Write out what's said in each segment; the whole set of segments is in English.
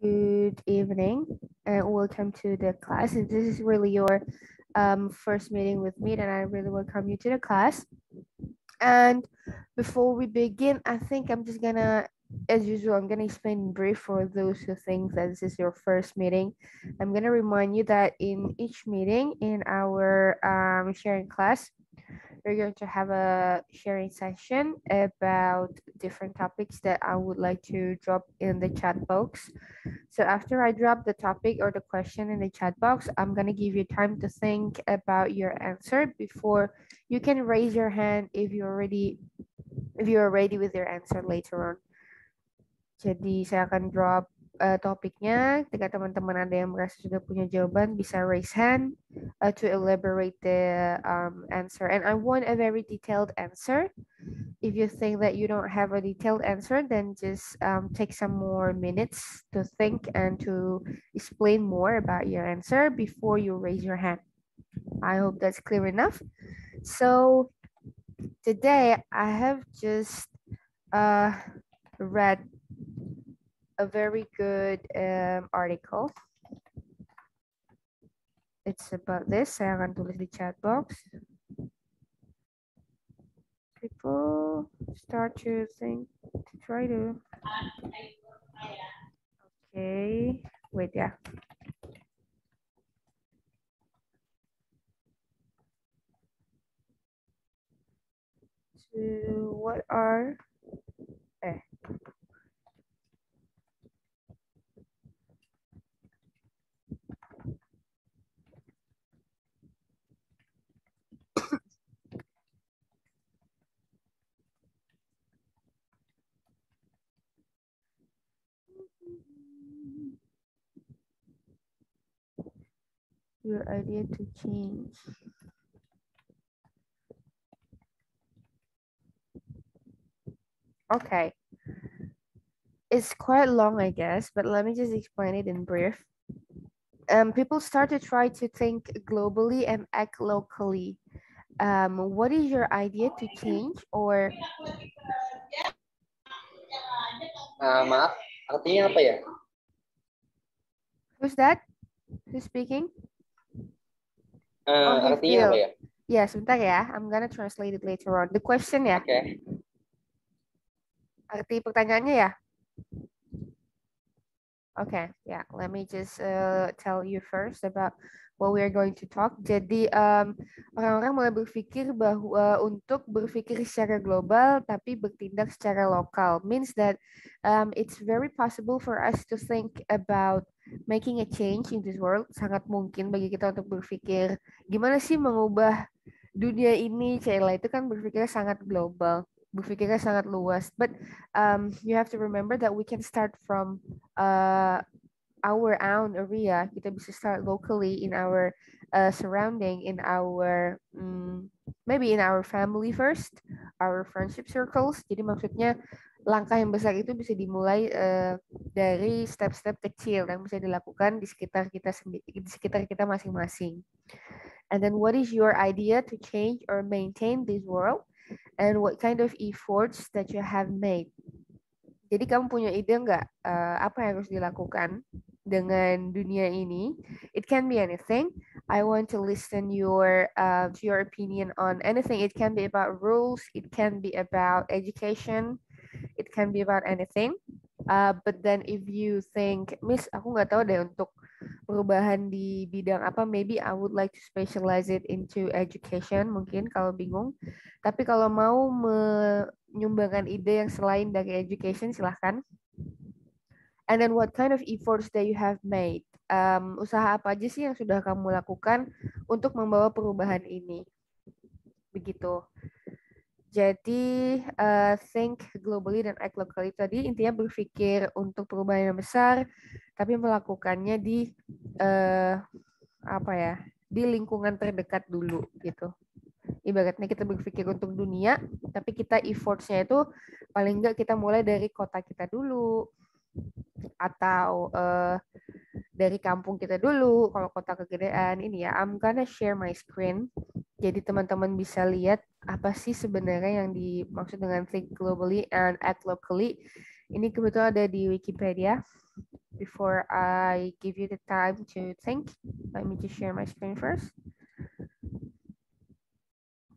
Good evening and welcome to the class. And this is really your first meeting with me, and I really welcome you to the class. And before we begin, I think I'm just gonna, as usual, I'm gonna explain in brief for those who think that this is your first meeting. I'm gonna remind you that in each meeting in our sharing class, we're going to have a sharing session about different topics that I would like to drop in the chat box. So after I drop the topic or the question in the chat box, I'm going to give you time to think about your answer before you can raise your hand if you're ready with your answer later on. Jadi saya akan drop topiknya. Jika teman-teman ada yang merasa sudah punya jawaban, bisa raise hand to elaborate the answer. And I want a very detailed answer. If you think that you don't have a detailed answer, then just take some more minutes to think and to explain more about your answer before you raise your hand. I hope that's clear enough. So today I have just read a very good article. It's about this. Saya akan tulis di chat box. People start to think, to try to. Okay, wait, yeah. So what are? Your idea to change. Okay. It's quite long, I guess, but let me just explain it in brief. People start to try to think globally and act locally. What is your idea to change or... maaf, artinya apa ya? Who's that? Who's speaking? Artinya apa ya? Ya, sebentar ya. I'm gonna translate it later on. The question ya. Okay. Arti pertanyaannya ya. Okay, yeah. Let me just tell you first about what we are going to talk. Jadi orang-orang mulai berpikir bahwa untuk berpikir secara global tapi bertindak secara lokal means that it's very possible for us to think about making a change in this world. Sangat mungkin bagi kita untuk berpikir gimana sih mengubah dunia ini. Cila itu kan berpikirnya sangat global, berpikirnya sangat luas. But you have to remember that we can start from our own area. Kita bisa start locally in our surrounding, in our maybe in our family first, our friendship circles. Jadi maksudnya langkah yang besar itu bisa dimulai dari step-step kecil yang bisa dilakukan di sekitar kita sendiri, di sekitar kita masing-masing. And then what is your idea to change or maintain this world and what kind of efforts that you have made? Jadi kamu punya ide nggak apa yang harus dilakukan dengan dunia ini? It can be anything. I want to listen to your opinion on anything. It can be about rules, it can be about education, it can be about anything. But then if you think, Miss, aku nggak tahu deh untuk perubahan di bidang apa, maybe I would like to specialize it into education, mungkin kalau bingung. Tapi kalau mau menyumbangkan ide yang selain dari education, silahkan. And then what kind of efforts that you have made? Usaha apa aja sih yang sudah kamu lakukan untuk membawa perubahan ini? Begitu. Jadi think globally dan act locally tadi intinya berpikir untuk perubahan yang besar tapi melakukannya di apa ya, di lingkungan terdekat dulu gitu. Ibaratnya kita berpikir untuk dunia tapi kita efforts-nya itu paling enggak kita mulai dari kota kita dulu atau dari kampung kita dulu kalau kota kegedean ini ya. I'm gonna share my screen. Jadi teman-teman bisa lihat apa sih sebenarnya yang dimaksud dengan think globally and act locally. Ini kebetulan ada di Wikipedia. before I give you the time to think, let me just share my screen first.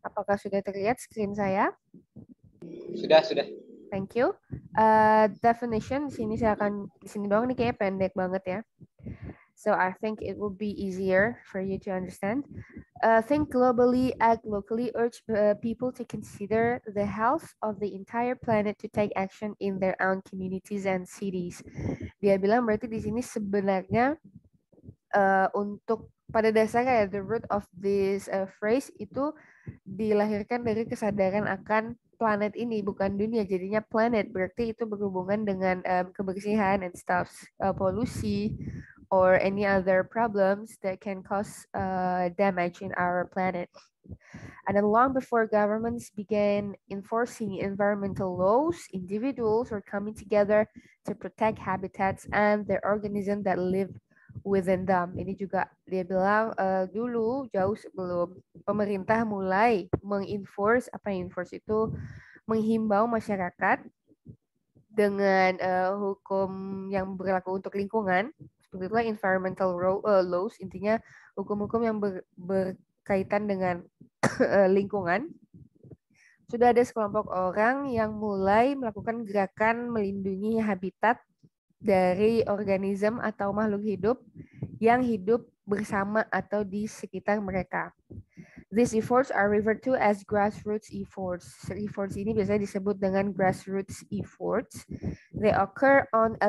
Apakah sudah terlihat screen saya? Sudah. Thank you. Definition di sini saya akan di sini doang nih, kayaknya pendek banget ya. So I think it will be easier for you to understand. Think globally, act locally, urge people to consider the health of the entire planet to take action in their own communities and cities. Dia bilang berarti di sini sebenarnya untuk pada dasarnya the root of this phrase itu dilahirkan dari kesadaran akan planet ini, bukan dunia, jadinya planet berarti itu berhubungan dengan kebersihan and stuff, polusi, or any other problems that can cause damage in our planet. And then long before governments began enforcing environmental laws, individuals were coming together to protect habitats and the organisms that live within them. Ini juga dia bilang dulu jauh sebelum pemerintah mulai mengenforce, apa yang enforce itu, menghimbau masyarakat dengan hukum yang berlaku untuk lingkungan. Itulah environmental laws, intinya hukum-hukum yang berkaitan dengan lingkungan. Sudah ada sekelompok orang yang mulai melakukan gerakan melindungi habitat dari organisme atau makhluk hidup yang hidup bersama atau di sekitar mereka. These efforts are referred to as grassroots efforts. Efforts ini biasanya disebut dengan grassroots efforts. They occur on a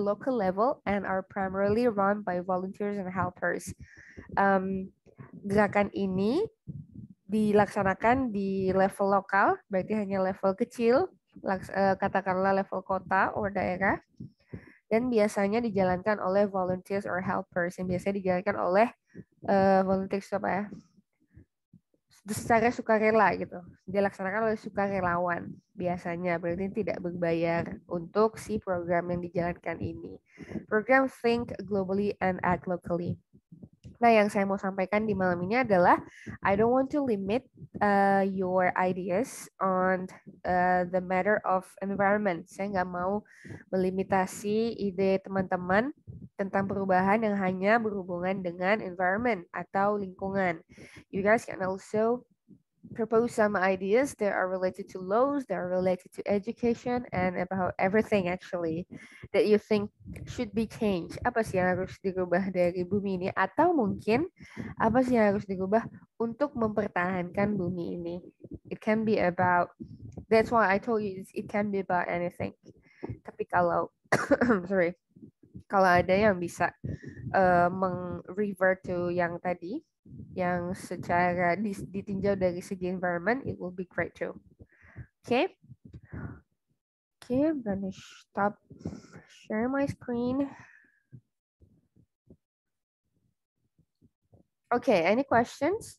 local level and are primarily run by volunteers and helpers. Gerakan ini dilaksanakan di level lokal, berarti hanya level kecil, katakanlah level kota atau daerah, dan biasanya dijalankan oleh volunteers or helpers, yang biasanya dijalankan oleh volunteers apa ya? Secara sukarela gitu, dilaksanakan oleh sukarelawan biasanya, berarti tidak berbayar untuk si program yang dijalankan ini. Program Think Globally and Act Locally. Nah, yang saya mau sampaikan di malam ini adalah I don't want to limit your ideas on the matter of environment. Saya nggak mau melimitasi ide teman-teman tentang perubahan yang hanya berhubungan dengan environment atau lingkungan. You guys can also propose some ideas that are related to laws, that are related to education, and about everything actually that you think should be changed. Apa sih yang harus dirubah dari bumi ini? Atau mungkin apa sih yang harus dirubah untuk mempertahankan bumi ini? It can be about, that's why I told you it can be about anything. Tapi kalau, kalau ada yang bisa meng-revert to yang tadi, yang secara ditinjau dari segi environment, it will be great too. Okay. Okay, I'm gonna stop share my screen. Okay, any questions?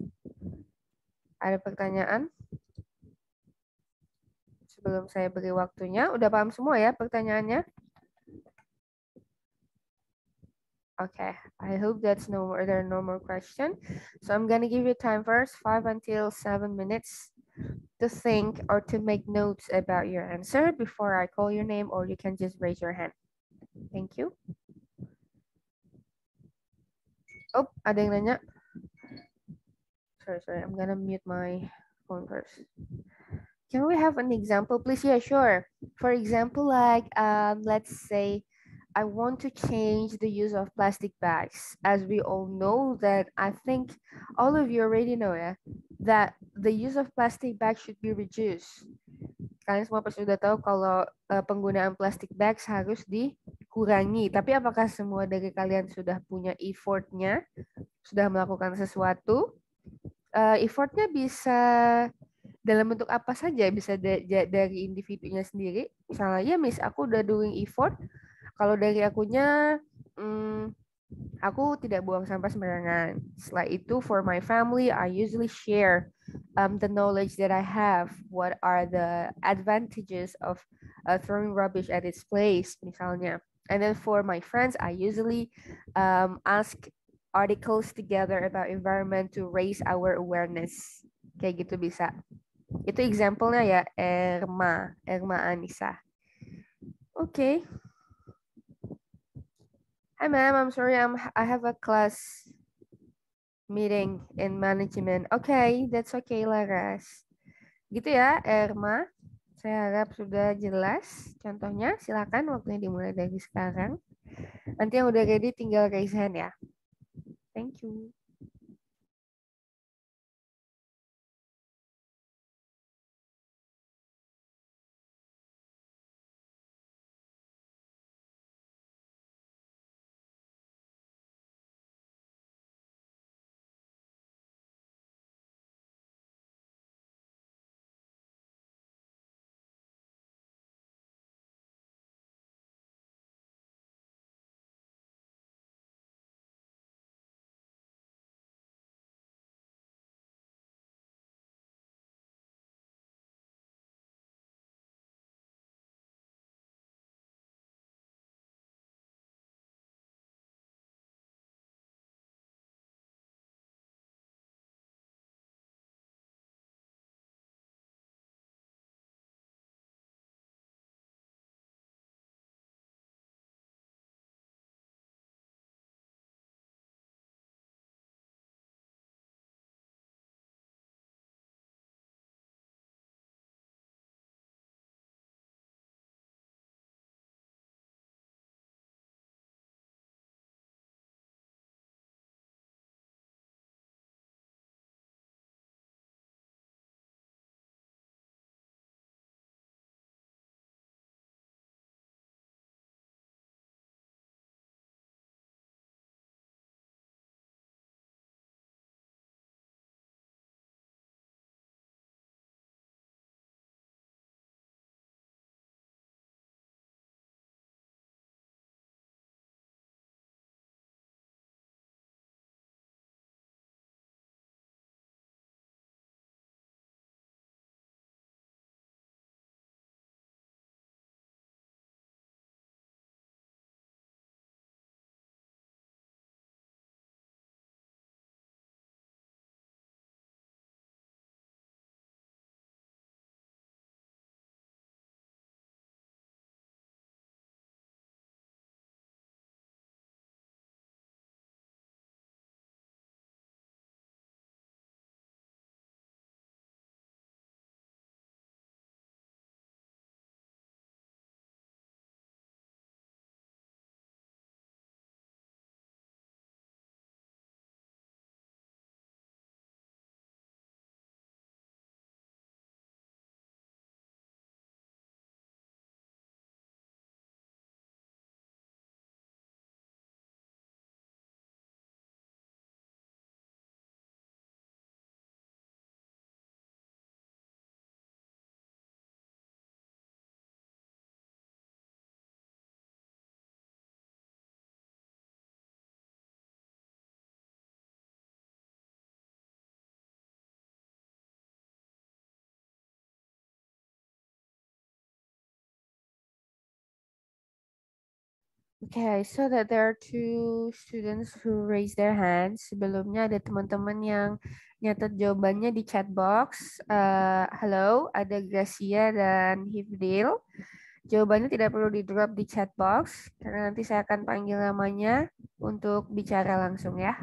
Ada pertanyaan? Sebelum saya beri waktunya, udah paham semua ya pertanyaannya? Okay, I hope there are no more questions. So I'm gonna give you time first, 5 until 7 minutes to think or to make notes about your answer before I call your name, or you can just raise your hand. Thank you. Oh, ada yang nanya. Sorry, I'm gonna mute my phone first. Can we have an example, please? Yeah, sure. For example, like let's say, I want to change the use of plastic bags. As we all know that, I think all of you already know, yeah, that the use of plastic bags should be reduced. Kalian semua pasti sudah tahu kalau penggunaan plastic bags harus dikurangi. Tapi apakah semua dari kalian sudah punya effortnya, sudah melakukan sesuatu? Effortnya bisa dalam bentuk apa saja, bisa dari individunya sendiri. Misalnya, ya Miss, aku udah doing effort. Kalau dari akunya, aku tidak buang sampah sembarangan. Setelah itu, for my family, I usually share the knowledge that I have. What are the advantages of throwing rubbish at its place, misalnya. And then for my friends, I usually ask articles together about environment to raise our awareness. Kayak gitu bisa. Itu example-nya ya, Erma Anissa. Oke. Okay. Hi, ma'am. I'm sorry. I have a class meeting in management. Okay, that's okay lah, guys. Gitu ya, Erma. Saya harap sudah jelas contohnya. Silakan, waktunya dimulai dari sekarang. Nanti yang udah ready tinggal raise hand ya. Thank you. Okay, I saw that there are two students who raised their hands. Sebelumnya ada teman-teman yang nyatet jawabannya di chat box. Hello, ada Gracia dan Hifdil. Jawabannya tidak perlu di-drop di chat box, karena nanti saya akan panggil namanya untuk bicara langsung ya.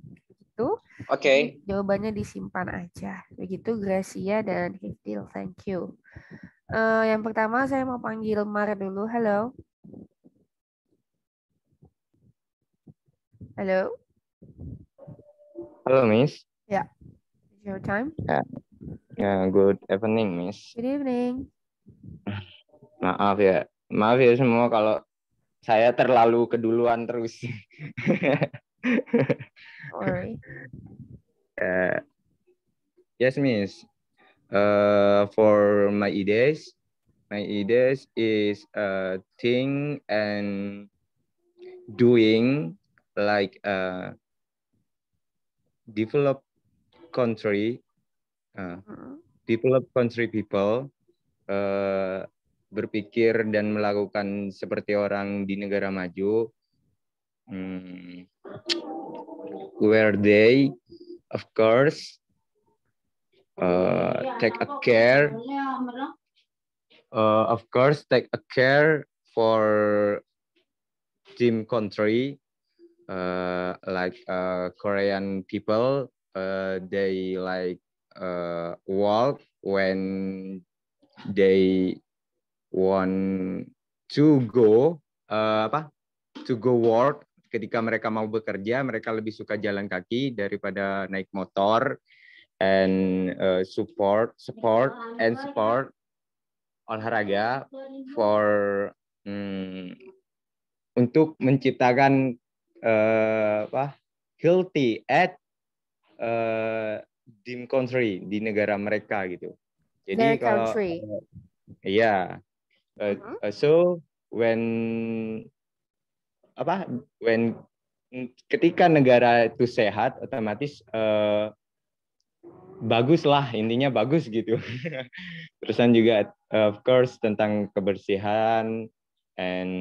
Begitu. Oke. Okay. Jawabannya disimpan aja. Begitu Gracia dan Hifdil, thank you. Yang pertama saya mau panggil Mar dulu, hello. Hello. Hello, Miss. Yeah. It's your time. Yeah. Good evening, Miss. Good evening. Maaf ya semua kalau saya terlalu keduluan terus. Sorry. Yes, Miss. For my ideas is think and doing. Like developed country people berpikir dan melakukan seperti orang di negara maju, where they of course take a care for theme country, like Korean people, they like walk when they want to go work. Ketika mereka mau bekerja, mereka lebih suka jalan kaki daripada naik motor, and support olahraga untuk menciptakan healthy at dim country di negara mereka gitu. Jadi kalau yeah, so when ketika negara itu sehat, otomatis baguslah, intinya bagus gitu. Terusan juga of course tentang kebersihan and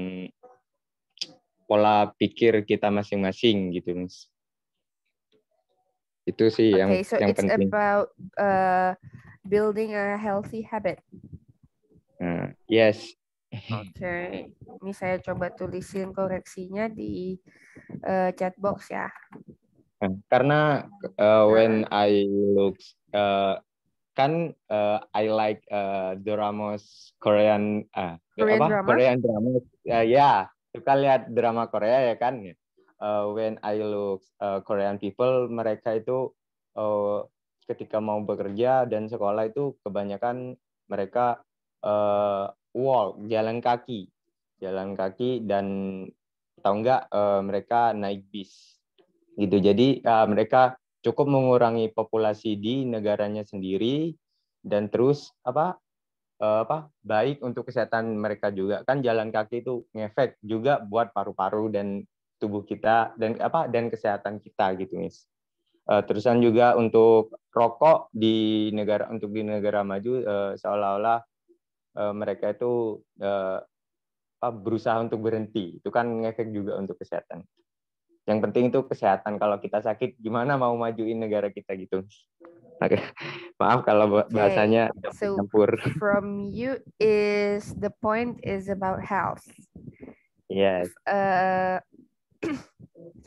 pola pikir kita masing-masing gitu, Miss. Itu sih yang penting. Okay, so it's about building a healthy habit. Yes. Oke, ini saya coba tulisin koreksinya di chat box ya. Karena when I look, kan I like dramas Korean, Korean drama, ya, suka lihat drama Korea ya kan. When I look Korean people, mereka itu ketika mau bekerja dan sekolah itu kebanyakan mereka walk, jalan kaki dan atau enggak mereka naik bis gitu. Jadi mereka cukup mengurangi populasi di negaranya sendiri dan terus baik untuk kesehatan mereka juga kan. Jalan kaki itu ngefek juga buat paru-paru dan tubuh kita dan dan kesehatan kita gitu, Miss. Terusan juga untuk rokok di negara maju seolah-olah mereka itu berusaha untuk berhenti, itu kan ngefek juga untuk kesehatan. Yang penting itu kesehatan. Kalau kita sakit, gimana mau majuin negara kita gitu? Oke, maaf kalau bahasanya campur. So from you is the point is about health. Yes.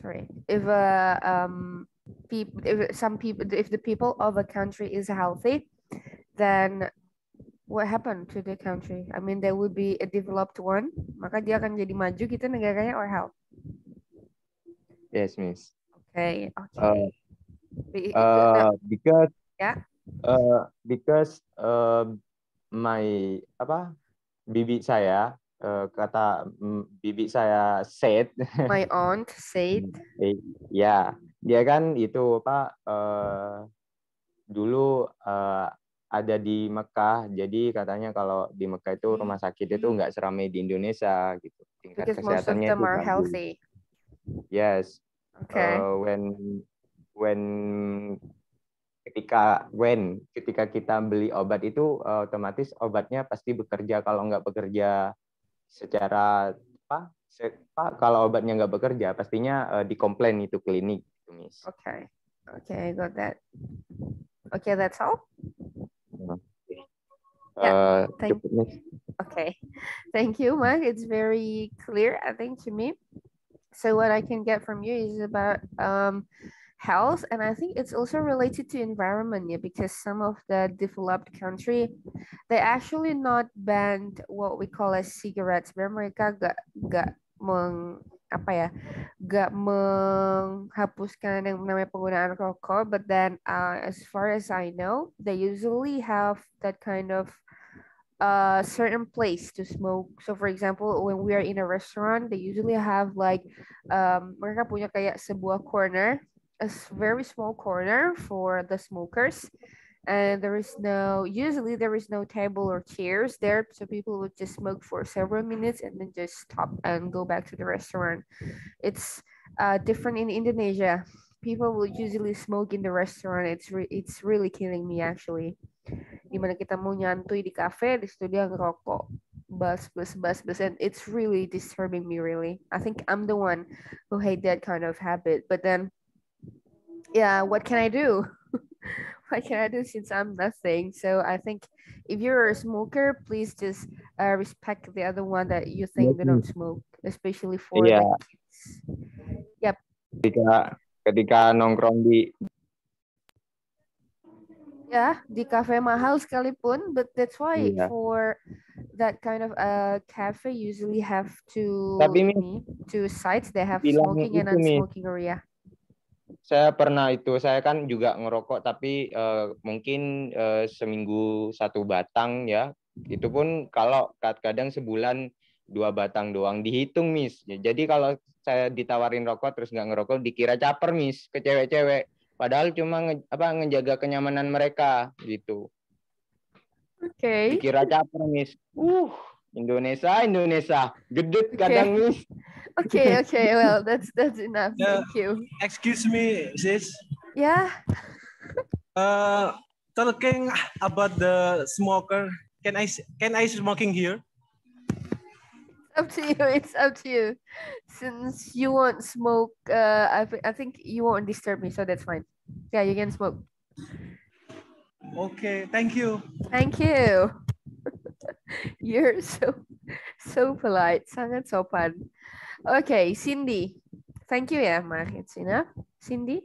Sorry. If the people of a country is healthy, then what happened to the country? I mean, there will be a developed one. Maka dia akan jadi maju kita negaranya or how? Yes, Miss. Okay. Because my bibi saya said. My aunt said. Yeah, dia kan itu dulu ada di Mekah, jadi katanya kalau di Mekah itu rumah sakit itu nggak seramai di Indonesia gitu. Tingkat because kesehatannya itu healthy. Yes. Okay. Ketika kita beli obat itu otomatis obatnya pasti bekerja. Kalau nggak bekerja secara kalau obatnya nggak bekerja pastinya dikomplain itu klinik, gitu, Miss. Okay. Okay, got that. Okay, that's all. Yeah, thank you, Mark. It's very clear, I think, to me. So what I can get from you is about health, and I think it's also related to environment, yeah, because some of the developed country, they actually not banned what we call as cigarettes. Mereka gak menghapuskan yang namanya penggunaan rokok, but then as far as I know, they usually have that kind of certain place to smoke. So for example, when we are in a restaurant, they usually have like mereka punya kayak sebuah corner, a very small corner for the smokers, and usually there is no table or chairs there, so people would just smoke for several minutes and then just stop and go back to the restaurant. It's different in Indonesia. People will usually smoke in the restaurant. It's really killing me actually. Dimana kita mau nyantui di cafe, di situ dia ngerokok, bus, and it's really disturbing me really. I think I'm the one who hate that kind of habit. But then, yeah, what can I do? What can I do since I'm nothing? So I think if you're a smoker, please just respect the other one that you think they don't smoke, especially for the kids. Yep. Ketika nongkrong di cafe mahal sekalipun, but that's why for that kind of cafe usually have two sites. They have smoking and non-smoking area. Saya pernah itu, saya kan juga ngerokok, tapi mungkin seminggu satu batang ya. Itu pun kalau kadang sebulan 2 batang doang dihitung, Miss. Jadi kalau saya ditawarin rokok terus nggak ngerokok, dikira caper, Miss, ke cewek-cewek. Padahal cuma ngejaga kenyamanan mereka gitu. Oke. Okay. Dikira caper, Miss. Indonesia, gedut kadang, Miss. Okay. Well, that's enough. Thank you. Excuse me, sis. Yeah. Talking about the smoker, can I smoking here? Up to you. It's up to you. Since you won't smoke, I think you won't disturb me, so that's fine. Yeah, you can smoke. Okay. Thank you. Thank you. You're so polite. Sangat sopan. Okay, Cindy. Thank you, ya, Maricina. Cindy.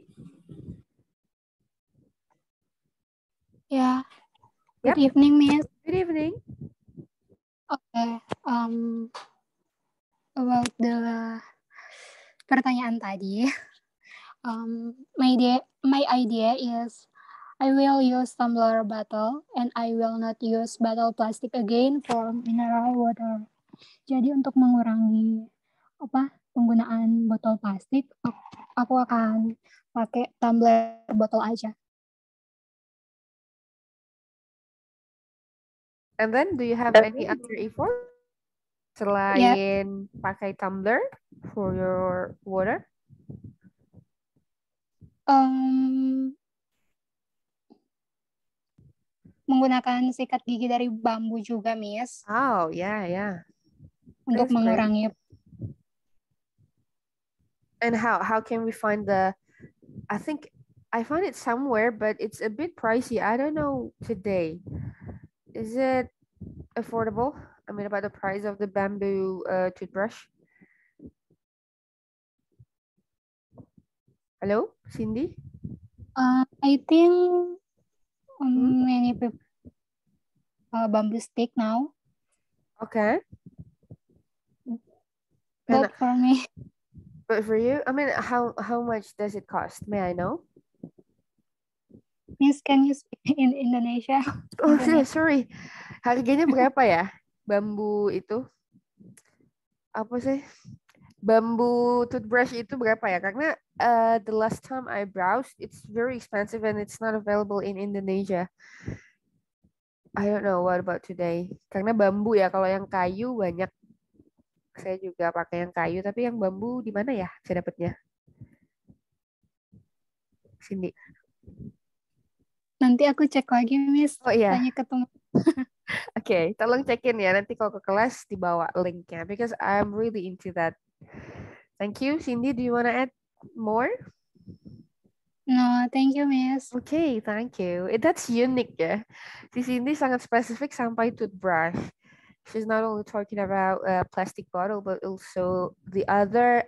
Yeah. Good evening, Miss. Good evening. Okay. About the pertanyaan tadi, my idea is I will use tumbler bottle and I will not use bottle plastic again for mineral water. Jadi untuk mengurangi penggunaan botol plastik, aku akan pakai tumbler botol aja. And then, do you have any other effort selain pakai tumbler for your water? Menggunakan sikat gigi dari bambu juga, Miss. Oh, yeah. Untuk mengurangi. And how can we find the? I think I found it somewhere, but it's a bit pricey. I don't know today. Is it affordable? I mean, about the price of the bamboo toothbrush. Hello, Cindy? I think many people bamboo stick now. Okay. But for me. But for you? I mean, how much does it cost? May I know? Miss, can you speak in Indonesia? Oh, sorry. Harganya berapa ya? Bambu itu bambu toothbrush itu berapa ya? Karena the last time I browsed, it's very expensive and it's not available in Indonesia. I don't know what about today. Karena bambu ya, kalau yang kayu banyak. Saya juga pakai yang kayu, tapi yang bambu di mana ya saya dapatnya? Cindy. Nanti aku cek lagi, Miss. Oh iya. Tanya ke teman. Okay, tolong cekin ya. Nanti kalau ke kelas dibawa linknya, because I'm really into that. Thank you, Cindy. Do you want to add more? No, thank you, Miss. Okay, thank you. That's unique ya. Di sini sangat spesifik sampai toothbrush. She's not only talking about plastic bottle, but also the other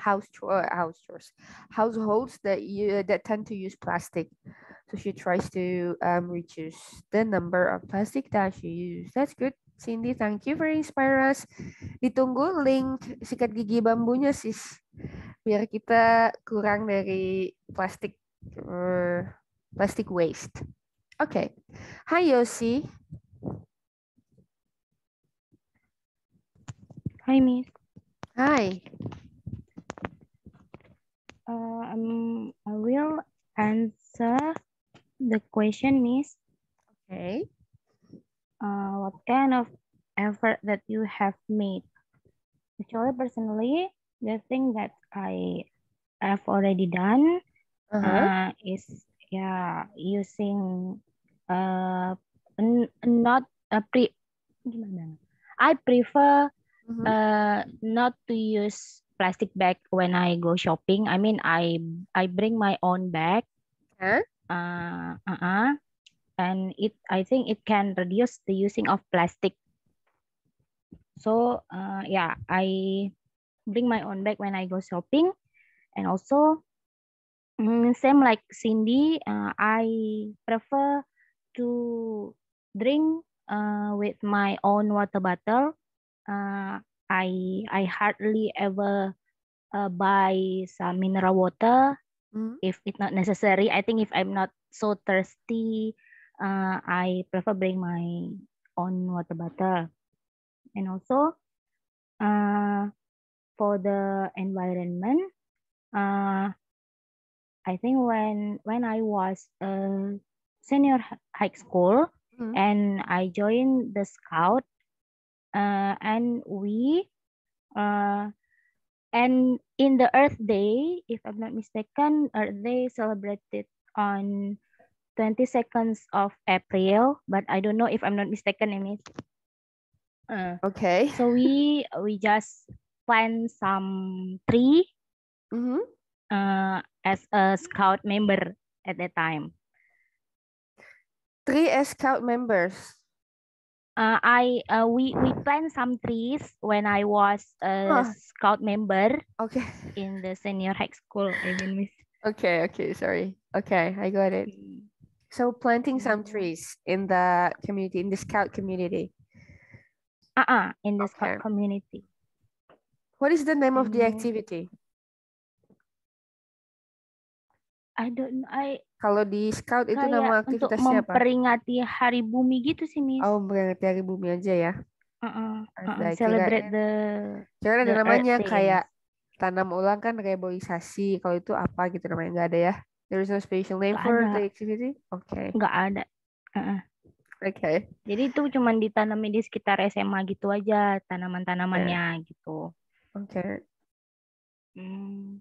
households that tend to use plastic. So she tries to reduce the number of plastic that she uses. That's good, Cindy. Thank you for inspiring us. Ditunggu link sikat gigi bambunya, sis. Biar kita kurang dari plastic or plastic waste. Okay. Hi, Yossi. Hi, Miss. Hi. I will answer the question, Miss. Okay. What kind of effort that you have made? Actually, personally, the thing that I have already done is using I prefer not to use plastic bag when I go shopping. I mean, I bring my own bag. And I think it can reduce the using of plastic. So yeah, I bring my own bag when I go shopping. And also, same like Cindy, I prefer to drink with my own water bottle. I hardly ever buy some mineral water if it's not necessary. I think if I'm not so thirsty, I prefer bring my own water bottle. And also, for the environment, I think when I was a senior high school, and I joined the Scout, and we and in the Earth Day, if I'm not mistaken, Earth Day celebrated on 22nd of April, but I don't know if I'm not mistaken in it. Okay. So we just plant some tree as a Scout member at that time. Three as Scout members. We plant some trees when I was a Scout member. Okay. In the senior high school, I mean. Okay, sorry. Okay, I got it. So planting some trees in the community, in the Scout community. In the Scout community. What is the name of the activity? I don't know. Kalau di Scout itu nama aktivitasnya apa? Untuk memperingati Hari Bumi gitu sih, Miss. Oh, memperingati Hari Bumi aja ya. Celebrate the. Kira ada namanya kayak tanam ulang kan, reboisasi. Kalau itu apa gitu namanya, nggak ada ya? There is no special name for the activity. Okay. Nggak ada. Okay. Jadi itu cuma ditanami di sekitar SMA gitu aja tanaman-tanamannya gitu. Okay. And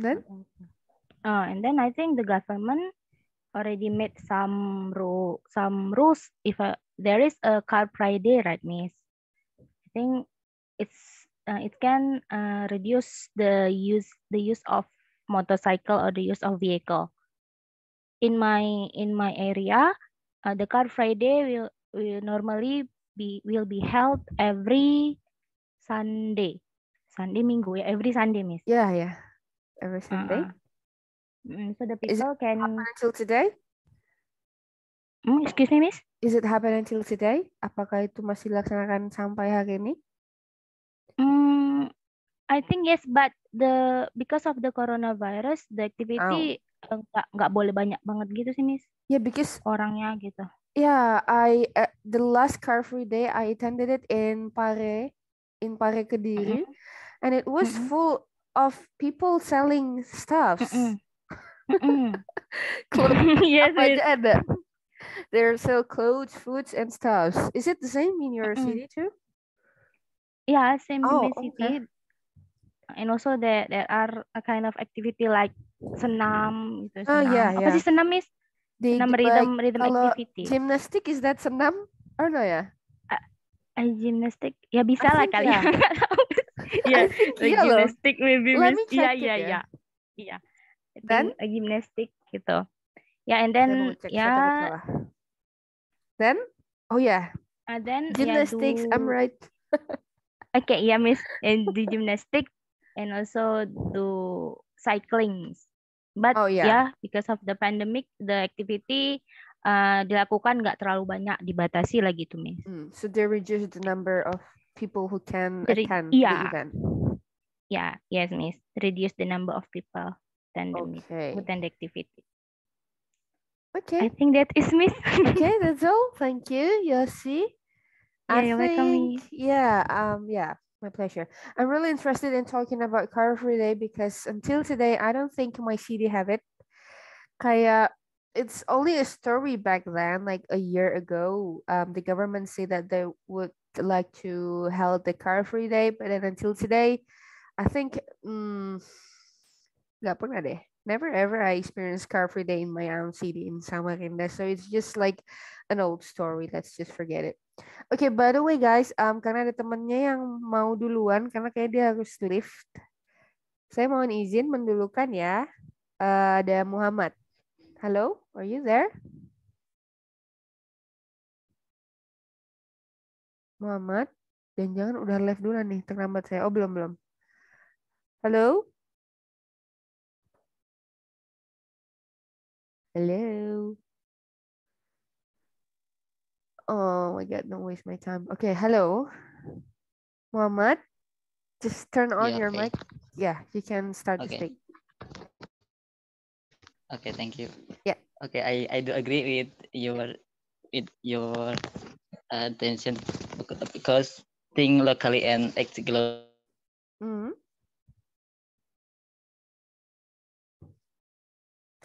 then. And then I think the government already made some rules. If there is a Car Free Day, right, Miss? I think it can reduce the use of motorcycle or the use of vehicle. In my area, the Car Free Day will normally be held every Sunday. Sunday Minggu, every Sunday, Miss. Yeah, every Sunday. So the people can happen until today. Excuse me, Miss. Is it happen until today? Apakah itu masih dilaksanakan sampai hari ini? I think yes, but because of the coronavirus, the activity nggak boleh banyak banget gitu sih, Miss. Yeah, because orangnya gitu. Yeah, I the last Car Free Day I attended it in Pare Kediri, and it was full of people selling stuffs. Yes, they sell clothes, foods, and stuffs. Is it the same in your city too? Yeah, same in my city. And also there are a kind of activity like senam. Gitu, senam. Apa sih senam, Miss? Senam rhythm activity. Gymnastic, is that senam? Oh no, yeah. Gymnastic, ya bisa lah kali ya. Yeah, gymnastic maybe. Let me check it. Yeah. Then a gymnastic gitu. Yeah, and then Then then gymnastics. Yeah, I'm right. Okay, yeah, Miss, and the gymnastic and also do cycling. But because of the pandemic, the activity dilakukan nggak terlalu banyak, dibatasi lagi tuh, Miss. So they reduce the number of people who can attend the event. Yeah, yes, Miss. Reduce the number of people. And activity. Okay. I think that is, Miss. Okay, that's all. Thank you, Yossi. My pleasure. I'm really interested in talking about Car Free Day because until today, I don't think my city have it. Kayak, it's only a story back then, like a year ago. The government said that they would like to hold the Car Free Day, but then until today, I think. Nggak pernah deh. Never ever I experienced Car Free Day in my own city in Samarinda. So it's just like an old story. Let's just forget it. Okay, by the way guys, karena ada temennya yang mau duluan karena kayak dia harus lift. Saya mohon izin mendulukan ya. Ada Muhammad. Hello, are you there? Muhammad? Jangan-jangan udah live dulu nih, terlambat saya. Oh, belum. Halo? Hello. Oh my God, don't waste my time. Okay, hello. Muhammad, just turn on your mic. Yeah, you can start the speak. Okay, thank you. Yeah. Okay, I do agree with your attention because think locally and act globally. Mm-hmm.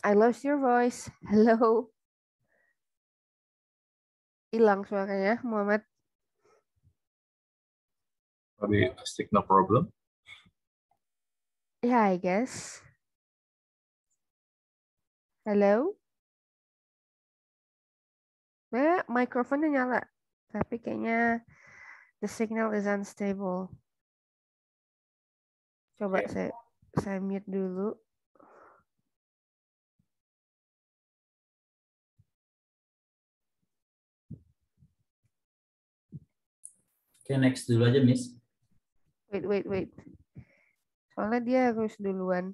I lost your voice. Hello. Hilang suaranya, Muhammad. Probably a signal problem. Yeah, I guess. Hello. Nah, microphone-nya nyala, tapi kayaknya the signal is unstable. Coba saya mute dulu. Okay, next dulu aja, Miss. Wait. Soalnya dia harus duluan.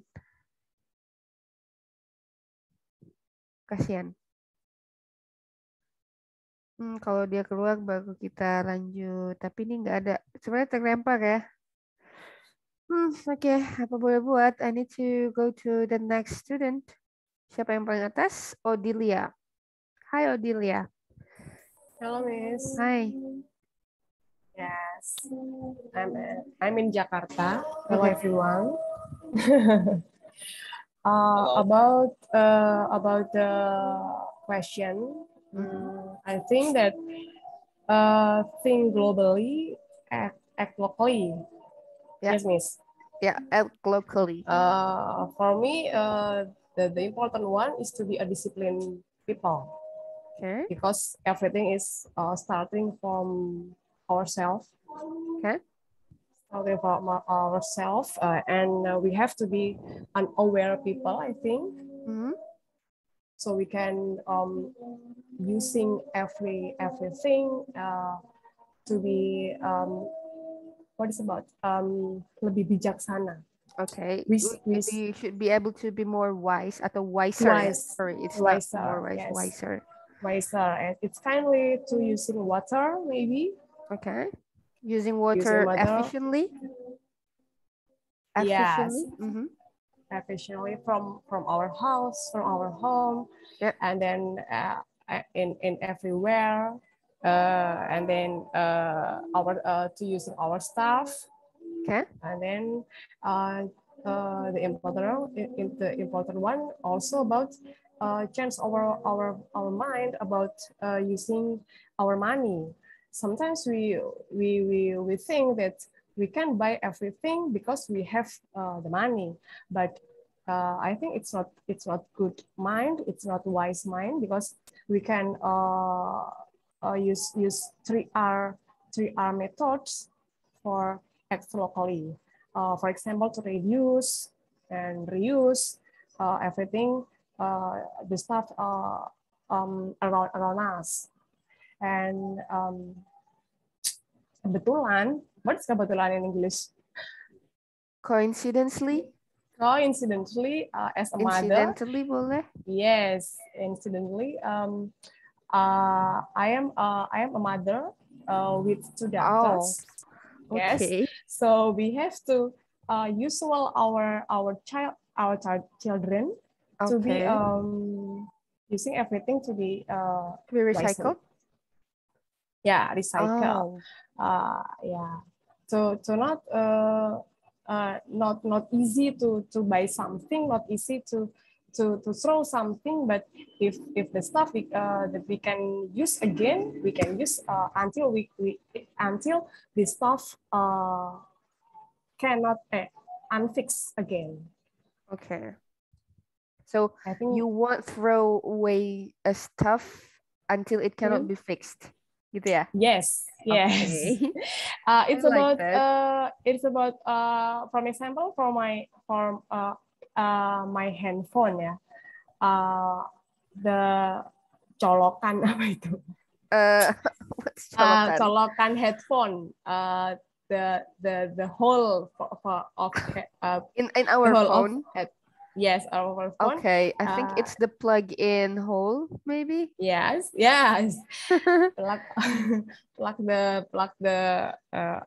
Kasihan. Kalau dia keluar baru kita lanjut. Tapi ini nggak ada. Sebenarnya terlempar ya. Okay. Apa boleh buat? I need to go to the next student. Siapa yang paling atas? Odilia. Hi, Odilia. Hello, Miss. Hi. Yes, I'm in Jakarta. Hello, everyone. About the question, I think that think globally, act locally. Yeah. Yes, Miss. Yeah, act locally. For me, the important one is to be a disciplined people. Okay. Because everything is starting from ourselves, okay. And we have to be an aware people, I think. Mm-hmm. So we can using everything to be lebih bijaksana. Okay, we should be able to be more wise, atau wiser. Wiser. It's kindly to using water, maybe. Okay, using water efficiently. Yes. Mm-hmm. Efficiently from our house, from our home, yep. And then in everywhere, and then our to using our staff. Okay, and then the important one also about change our mind about using our money. Sometimes we think that we can buy everything because we have the money, but I think it's not good mind. It's not wise mind because we can use 3R methods for act locally. For example, to reduce and reuse everything the stuff around us. And kebetulan, what is kebetulan in English? Coincidentally, as a mother. Incidentally, boleh? Yes, incidentally. I am a mother with two daughters. Oh, okay. Yes. So we have to usual our children okay. To be using everything to be recycled. Yeah, recycle. Oh. Yeah, so not easy to buy something, not easy to throw something. But if the stuff that we can use again, we can use until the stuff cannot unfix again. Okay. So I think you won't throw away a stuff until it cannot be fixed. Yeah. Yes. Okay. It's about for example, for my handphone ya. The colokan apa itu? colokan headphone. The whole of in our phone. Yes, our phone. Okay, I think it's the plug-in hole, maybe. Yes. plug the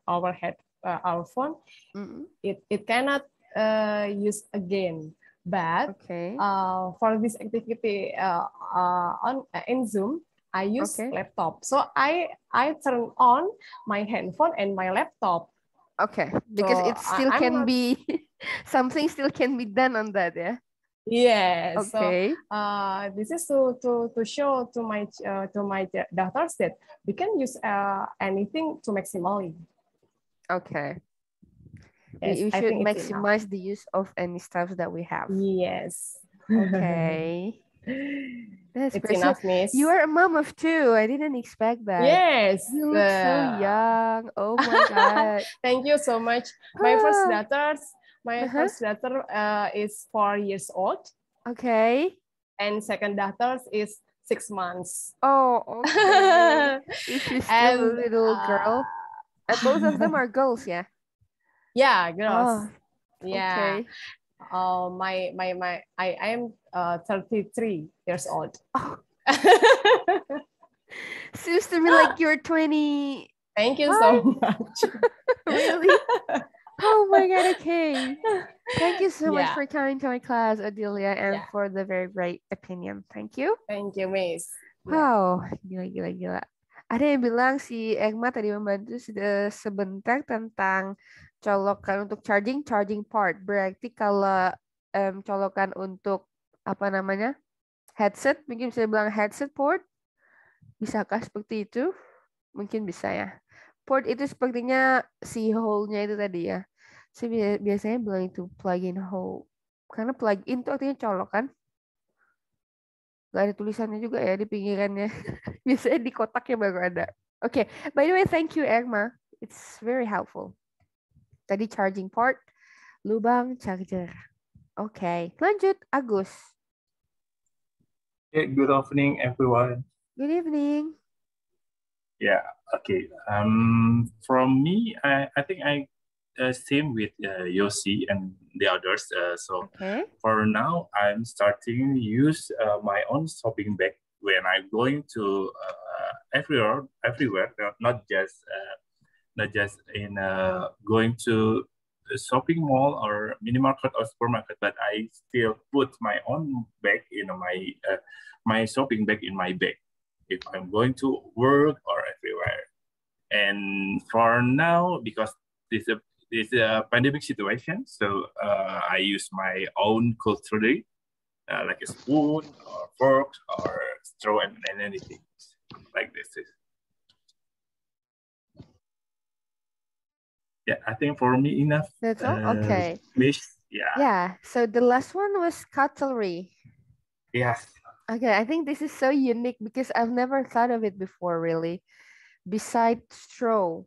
our head our phone. Mm-hmm. It cannot use again. But for this activity on in Zoom, I use laptop. So I turn on my handphone and my laptop. Okay, because so it still can be. Something still can be done on that, yeah. Yes. Okay. So, this is to show to my daughters that we can use anything to maximally. Okay. Yes, we should maximize the use of any stuff that we have. Yes. Okay. That's enough, Miss. You are a mom of 2. I didn't expect that. Yes. You look so young. Oh my God. Thank you so much. My first daughters. My first daughter is 4 years old. Okay. And second daughter is 6 months. Oh, okay. Is she still a little girl? And both of them are girls, yeah? Yeah, girls. Oh, yeah. Okay. I am 33 years old. Oh. Seems to me like you're 20. Thank you so much. Really? Oh my God, okay. Thank you so much for coming to my class, Adelia, and for the very bright opinion. Thank you. Thank you, Miss. Wow, gila. Ada yang bilang si Egma tadi membantu sebentar tentang colokan untuk charging port. Berarti kalau colokan untuk apa namanya headset, mungkin bisa bilang headset port. Bisakah seperti itu? Mungkin bisa ya. Port itu sepertinya si hole-nya itu tadi ya. Saya biasanya bilang itu plug-in hole. Karena plug-in itu artinya colok kan. Gak ada tulisannya juga ya di pinggirannya. Biasanya di kotaknya baru ada. Okay. By the way, thank you, Erma. It's very helpful. Tadi charging port, lubang charger. Okay. Lanjut, Agus. Hey, good evening, everyone. Good evening. Yeah. Okay. From me, I think I same with Yossi and the others. So for now, I'm starting to use my own shopping bag when I'm going to everywhere. Not just in going to a shopping mall or minimarket or supermarket, but I still put my own bag, my shopping bag in my bag if I'm going to work or everywhere. And for now, because this is a pandemic situation, so I use my own cutlery, like a spoon or fork or straw and anything like this. Yeah, I think for me enough. That's all? Okay. Yeah, so the last one was cutlery. Yes. Okay, I think this is so unique because I've never thought of it before, really. Besides straw.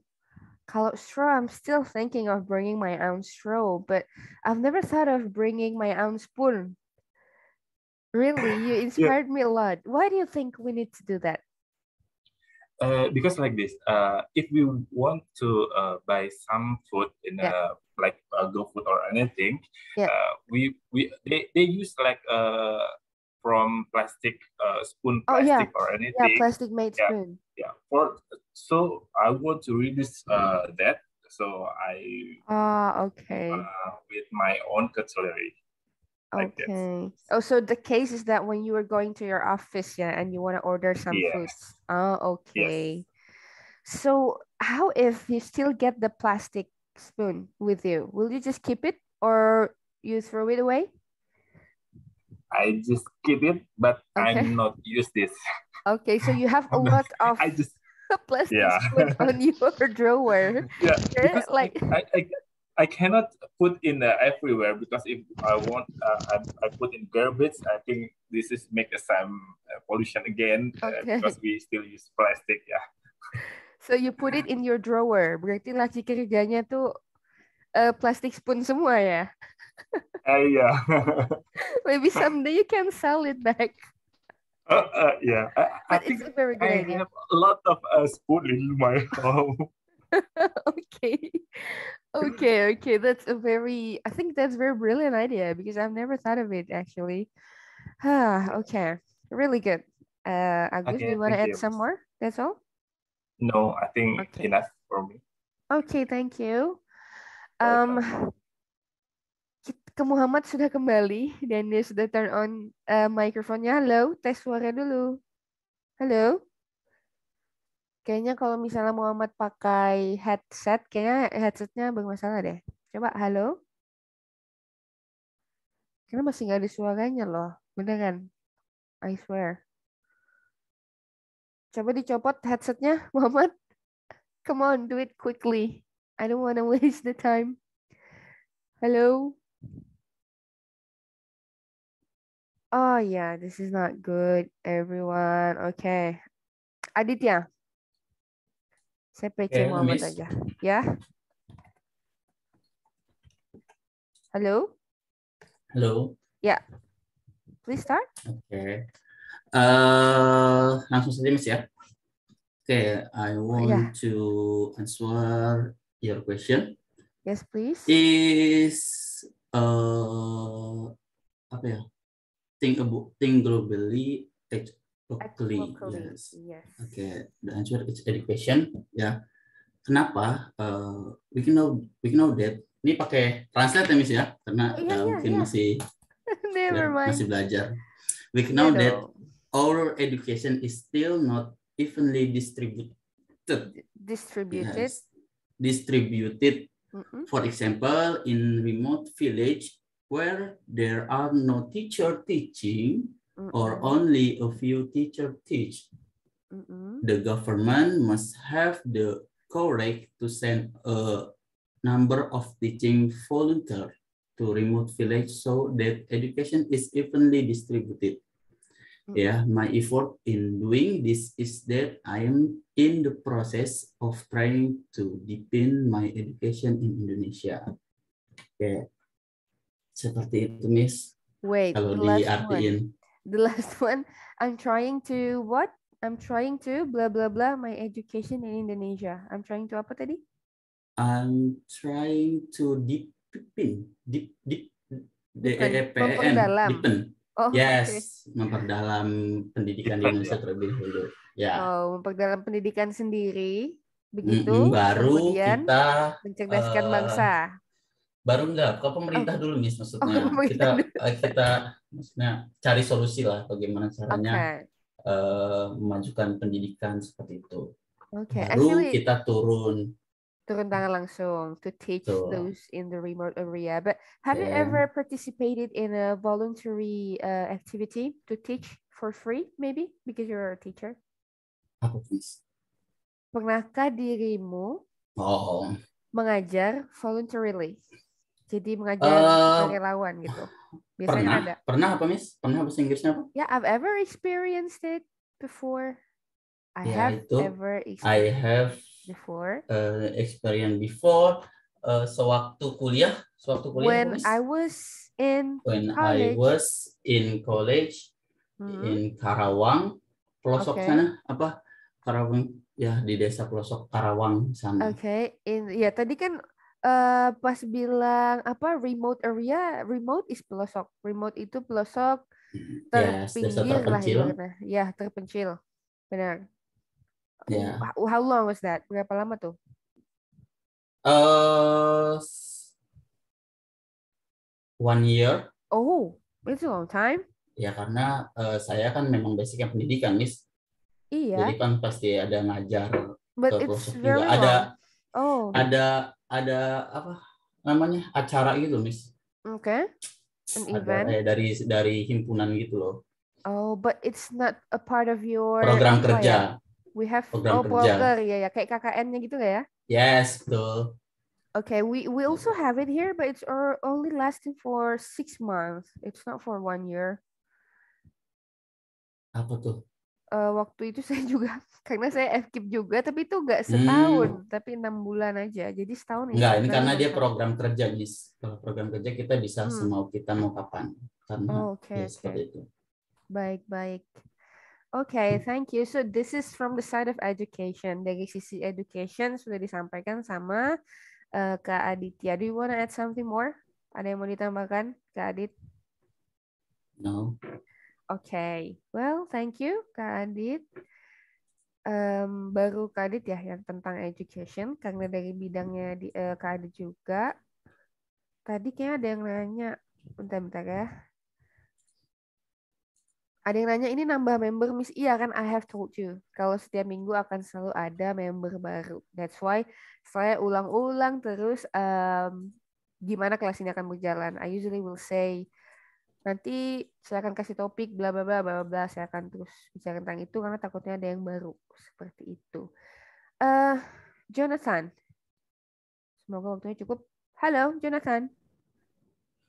I'm still thinking of bringing my own straw, but I've never thought of bringing my own spoon. Really, you inspired me a lot. Why do you think we need to do that? Because like this, if we want to buy some food in like GoFood or anything, they use like from plastic spoon, or anything. Yeah, plastic made spoon. Yeah. So I want to reduce that. So with my own cutlery. Like okay. This. Oh, so the case is that when you were going to your office, and you want to order some foods. Oh, okay. Yes. So how if you still get the plastic spoon with you? Will you just keep it or you throw it away? I just keep it, but I'm not use this. Okay, so you have a lot of plastic spoon on your drawer. Yeah, because like I cannot put in everywhere because if I want, I put in garbage. I think this is make some pollution again because we still use plastic. Yeah. So you put it in your drawer. Berarti lagi kerjanya tuh plastic spoon semua ya. Yeah. Maybe someday you can sell it back. Yeah, I think it's a very good idea. Have a lot of food in my home. Okay. That's a very, I think that's a very brilliant idea because I've never thought of it actually. Okay, really good. Agus, do you want to add some more? That's all? No, I think enough for me. Okay, thank you. Muhammad sudah kembali dan dia sudah turn on microphone-nya. Halo, tes suara dulu. Halo. Kayaknya kalau misalnya Muhammad pakai headset, kayaknya headsetnya bermasalah deh. Coba halo. Karena masih nggak ada suaranya loh, beneran. I swear. Coba dicopot headsetnya, Muhammad. Come on, do it quickly. I don't want to waste the time. Hello. Oh yeah, this is not good, everyone. Okay, Aditya, saya PC Muhammad aja. Yeah. Hello. Hello. Yeah. Please start. Okay. Langsung saja Miss ya. Okay, I want to answer your question. Yes, please. Is apa ya? Think globally, act locally. Yes. Okay. The answer is education. Yeah. Kenapa? We know that. Ini pakai translate ya, Miss ya, karena mungkin masih belajar. We know that our education is still not evenly distributed. For example, in remote village where there are no teacher teaching or only a few teacher teach, the government must have the courage to send a number of teaching volunteers to remote village so that education is evenly distributed. Yeah, my effort in doing this is that I am in the process of trying to deepen my education in Indonesia. Okay. Seperti itu, Miss. Wait, kalau diartiin. The last one, I'm trying to what? I'm trying to blah, blah, blah, my education in Indonesia. I'm trying to apa tadi? I'm trying to deepen. Oh, yes, okay. Memperdalam pendidikan di Indonesia terlebih dahulu. Ya. Oh, memperdalam pendidikan sendiri, begitu. Baru kemudian kita mencerdaskan bangsa. Baru enggak, kalau pemerintah dulu, Miss, maksudnya kita maksudnya cari solusi lah, bagaimana caranya memajukan pendidikan seperti itu. Okay. Baru actually, kita turun tangan langsung to teach those in the remote area. But have you ever participated in a voluntary activity to teach for free, maybe because you're a teacher? Pernahkah dirimu mengajar voluntarily? Jadi mengajar relawan gitu. Biasanya pernah, ada. Pernah apa, Miss? Pernah bahasa Inggrisnya apa? Yeah, I've ever experienced it before. Sewaktu kuliah when I was in college in Karawang, pelosok sana apa Karawang ya, di desa pelosok Karawang sana. Oke, ya tadi kan pas bilang apa remote area, remote is pelosok, remote itu pelosok terpinggir lah ya, terpencil, benar. Yeah. How long was that? Berapa lama tuh? One year. Oh, it's a long time. Ya karena saya kan memang basicnya pendidikan, Miss. Iya. Jadi kan pasti ada ngajar. But it's very long. Ada apa namanya acara gitu, Miss. Okay. An event. Dari himpunan gitu loh. Oh, but it's not a part of your program kerja. We have program ya, kayak KKN-nya gitu nggak ya? Yes, betul. Okay, we also have it here, but it's only lasting for 6 months. It's not for 1 year. Apa tuh? Waktu itu saya juga, karena saya FKIP juga, tapi itu nggak setahun, tapi 6 bulan aja. Jadi setahun. Nggak, ini karena dia program kerja, Miss. Kalau program kerja kita bisa semau kita mau kapan. Karena seperti itu. Baik. Okay, thank you. So this is from the side of education, dari sisi education sudah disampaikan sama Kak Aditya. Do you want to add something more? Ada yang mau ditambahkan, Kak Adit? No. Okay, well, thank you, Kak Adit. Baru Kak Adit ya yang tentang education, karena dari bidangnya di Kak Adit juga. Tadi kayaknya ada yang nanya, bentar-bentar ya. Ada yang nanya, ini nambah member, Miss? Iya kan, I have told you. Kalau setiap minggu akan selalu ada member baru. That's why saya ulang-ulang terus gimana kelas ini akan berjalan. I usually will say, nanti saya akan kasih topik, bla bla bla bla bla. Saya akan terus bicara tentang itu karena takutnya ada yang baru. Seperti itu. Jonathan. Semoga waktunya cukup. Halo, Jonathan.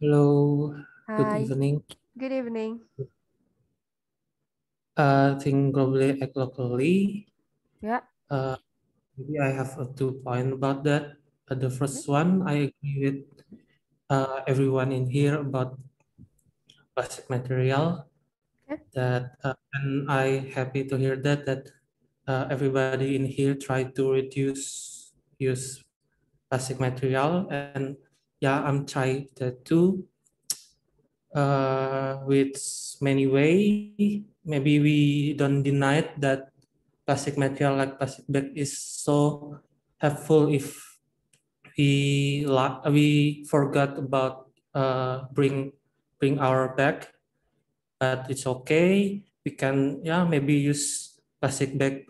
Hello. Hi. Good evening. Good evening. Think globally, act locally. Yeah. Maybe I have a 2 points about that. The first one, I agree with everyone in here about plastic material. Okay. That and I happy to hear that everybody in here try to reduce use plastic material, and yeah, I'm trying that too. With many ways. Maybe we don't deny it that plastic material like plastic bag is so helpful if we forgot about bring our bag, but it's okay. We can maybe use plastic bag.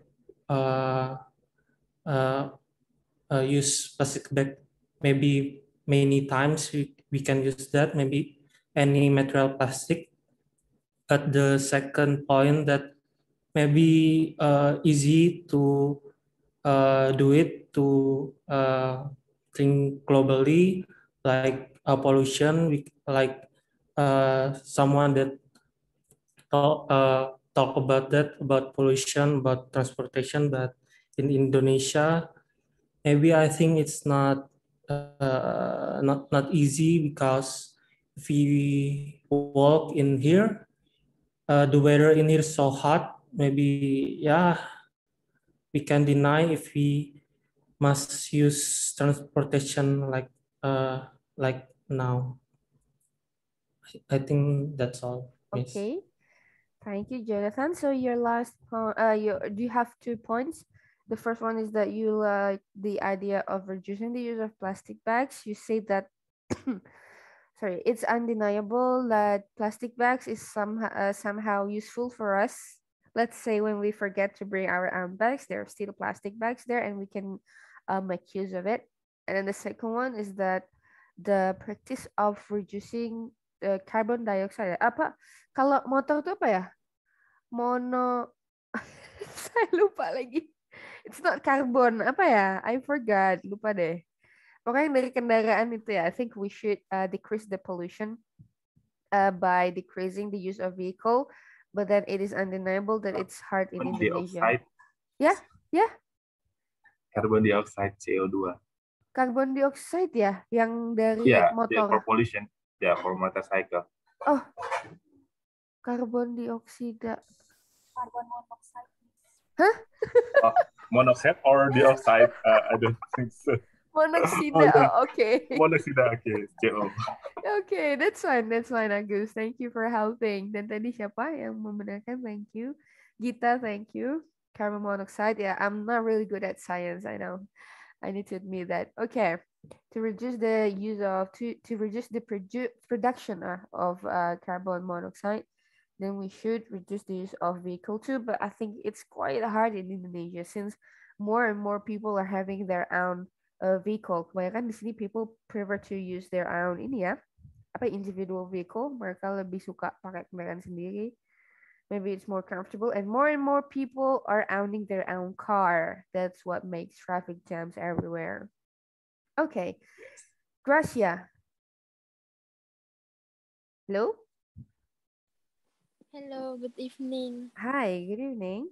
Use plastic bag maybe many times. We can use that maybe any material plastic. But the second point that maybe easy to do it to think globally, like pollution, like someone that talk about that, about pollution, about transportation, but in Indonesia, maybe I think it's not easy because if we walk in here, the weather in here is so hot. Maybe we can deny if we must use transportation like now. I think that's all. Okay, yes. Thank you, Jonathan. So your last point, do you have 2 points? The first one is that you like the idea of reducing the use of plastic bags. You say that. Sorry, it's undeniable that plastic bags is somehow useful for us. Let's say when we forget to bring our own bags, there are still plastic bags there and we can make use of it. And then the second one is that the practice of reducing the carbon dioxide. Apa? Kalau motor itu apa ya? Mono... Saya lupa lagi. It's not carbon. Apa ya? I forgot. Lupa deh. Pokoknya dari kendaraan itu ya, I think we should decrease the pollution by decreasing the use of vehicle, but then it is undeniable that it's hard in Indonesia. Dioxide. Yeah. Carbon dioxide, CO2. Carbon dioxide ya, yang dari motor. Yeah, for pollution, for motorcycle. Oh, carbon dioxide. Carbon monoxide. Huh? Monoxide or dioxide? I don't think so. Monoxide, okay. Monoxide, okay. Okay, that's fine, Agus. Thank you for helping. Dan tadi siapa yang membenarkan? Thank you. Gita, thank you. Carbon monoxide, I'm not really good at science, I know. I need to admit that. Okay, to reduce the use of, to reduce the production of carbon monoxide, then we should reduce the use of vehicle too, but I think it's quite hard in Indonesia since more and more people are having their own vehicle. Kebanyakan di sini people prefer to use their own ini ya, apa individual vehicle. Mereka lebih suka pakai kendaraan sendiri. Maybe it's more comfortable and more people are owning their own car. That's what makes traffic jams everywhere. Okay, Gracia. Hello. Hello. Good evening. Hi. Good evening.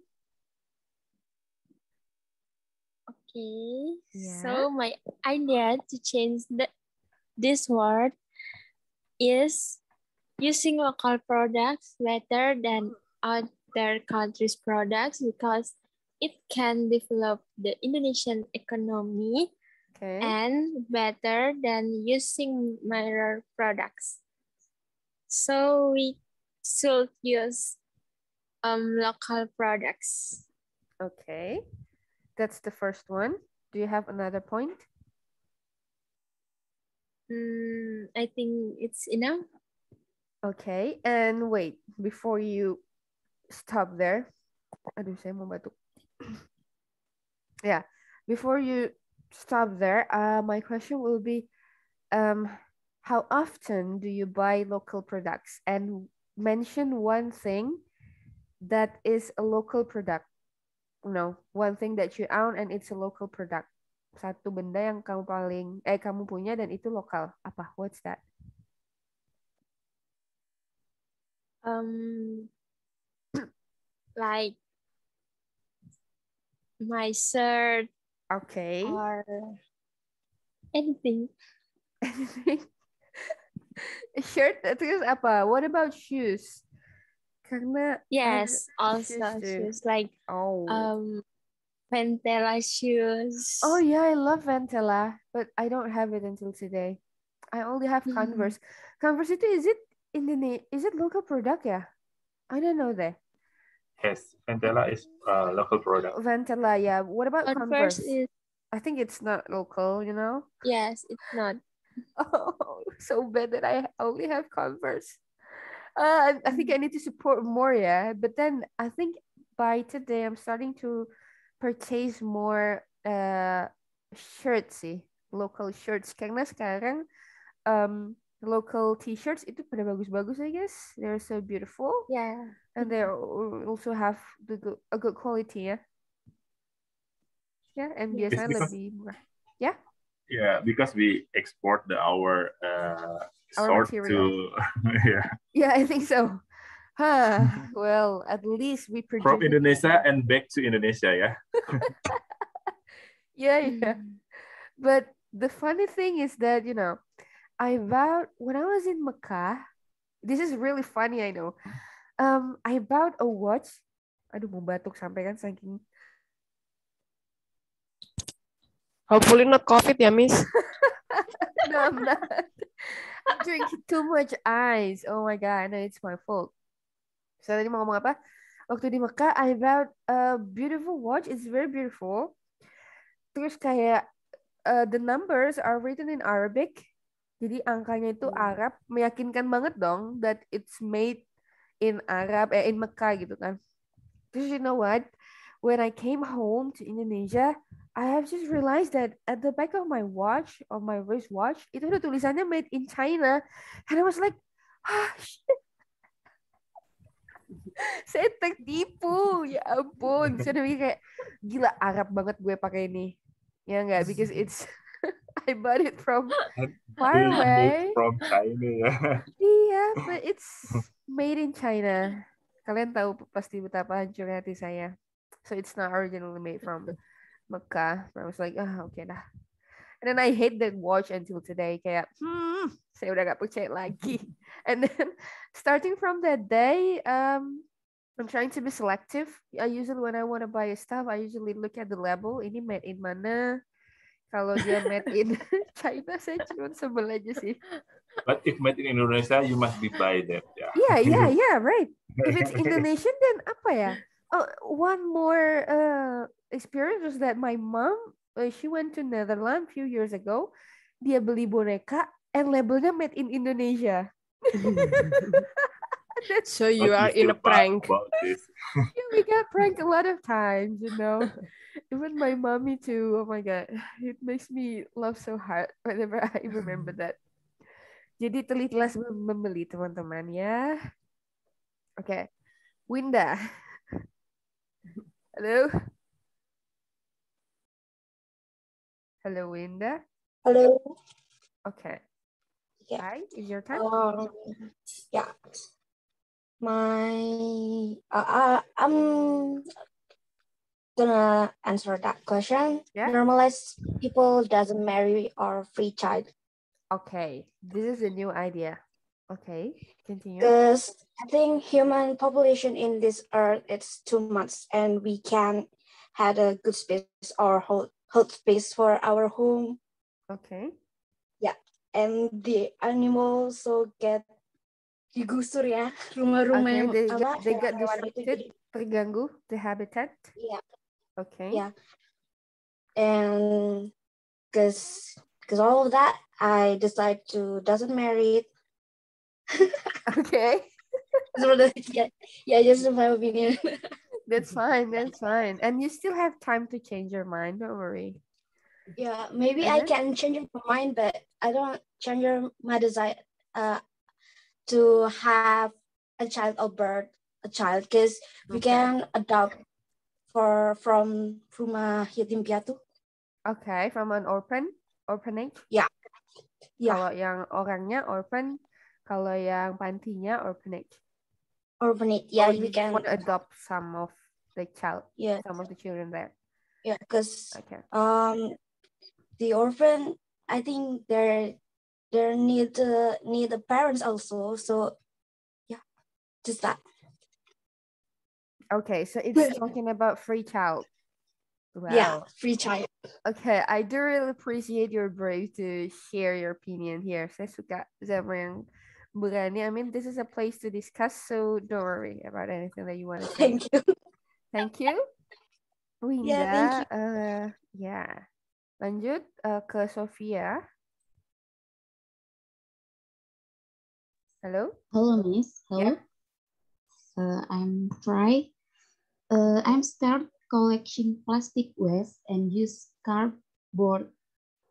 Okay, so my idea to change this word is using local products rather than their country's products because it can develop the Indonesian economy and better than using mirror products. So we should use local products. Okay, that's the first one. Do you have another point? I think it's enough. Okay, and wait, before you stop there. Aduh, saya mau batuk. Yeah, before you stop there, my question will be, how often do you buy local products? And mention one thing that is a local product. No, one thing that you own and it's a local product. Satu benda yang kamu paling kamu punya dan itu lokal. Apa? What's that? Like my shirt. Okay. Or anything. Anything. Shirt. Terus apa? What about shoes? Karena yes, also shoes like Ventela shoes. Oh yeah, I love Ventela, but I don't have it until today. I only have Converse. Converse itu is it local product? Yeah, I don't know that. Yes, Ventela is a local product. Ventela, yeah. What about Converse? I think it's not local, you know? Yes, it's not. Oh, so bad that I only have Converse. I think I need to support more, yeah. But then I think by today I'm starting to purchase more shirts, sih. Local shirts. Karena sekarang local t-shirts itu pada bagus-bagus, I guess. They're so beautiful. Yeah. And they also have a good quality, yeah. Yeah, and biasanya lebih murah. Yeah. Yeah, because we export our material to yeah, I think so. Huh. Well, at least we produce from Indonesia and back to Indonesia, yeah. yeah. But the funny thing is that, you know, I bought when I was in Mecca. This is really funny, I know. I bought a watch. Aduh, mau batuk sampai kan saking. Hopefully not COVID, yeah, miss. No, I'm not. I'm drinking too much ice. Oh my God, I know it's my fault. So, tadi mau ngomong apa? Waktu di Mekah, I bought a beautiful watch. It's very beautiful. Terus kayak, the numbers are written in Arabic. Jadi angkanya itu Arab. Meyakinkan banget dong that it's made in Arab, in Mekah gitu kan. Terus you know what? When I came home to Indonesia, I have just realized that at the back of my watch, or my wristwatch, itu ada tulisannya made in China, and I was like, ah, shit. Saya tertipu, ya ampun. Saya udah kayak, gila Arab banget gue pakai ini, ya nggak? Because it's I bought it from far away. From China. Yeah, but it's made in China. Kalian tahu pasti betapa hancurnya hati saya. So it's not originally made from Mecca. I was like, oh, okay lah. And then I hate that watch until today. Kayak, saya udah gak percaya lagi. And then, starting from that day, I'm trying to be selective. I usually, when I want to buy stuff, I usually look at the label. Ini made in mana? Kalau dia made in China, saya cuma sebel aja sih. But if made in Indonesia, you must be buy that. Yeah, yeah, right. If it's Indonesian, then apa ya? Oh, one more experience was that my mom, she went to Netherlands a few years ago. Dia beli boneka and labelnya made in Indonesia. So you are in a prank. Yeah, we got pranked a lot of times, you know. Even my mommy too. Oh my God, it makes me laugh so hard whenever I remember that. Jadi telitilah membeli teman-teman ya. Okay, Winda. Hello. Hello, Winda. Hello. Okay. Yeah. Hi, is your time? Yeah. I'm gonna answer that question. Yeah. Normalize people doesn't marry or free child. Okay, this is a new idea. Okay, continue. Because I think human population in this earth, it's too much, and we can have a good space or hold space for our home. Okay. Yeah, and the animals so get digusur ya, rumah-rumah yang apa? They get disrupted, terganggu, the habitat. Yeah. Okay. Yeah. And because all of that, I decide to doesn't marry it. Okay. Yeah, just my opinion. That's fine. That's fine. And you still have time to change your mind. Don't worry. Yeah, maybe I can change my mind, but I don't change my desire to have a child or birth a child, because we can adopt from a yatim piatu. Okay, from an orphanage. Yeah. Yeah. Kalau yang orangnya orphan, kalau yang pantinya orphanage. Orphanage. Yeah, or we can adopt some of the child. Yeah. Some of the children there. Yeah, because the orphan, I think they need the parents also. So yeah, just that. Okay, so it's talking about free child. Wow. Yeah, free child. Okay, I do really appreciate your brave to share your opinion here. Saya suka sama yang berani. I mean, this is a place to discuss, so don't worry about anything that you want to say. Thank you. Thank you. Winda, yeah, thank you. Yeah. Lanjut ke Sofia. Hello. Hello, Miss. Hello. Yeah. I'm try. I'm start collecting plastic waste and use cardboard,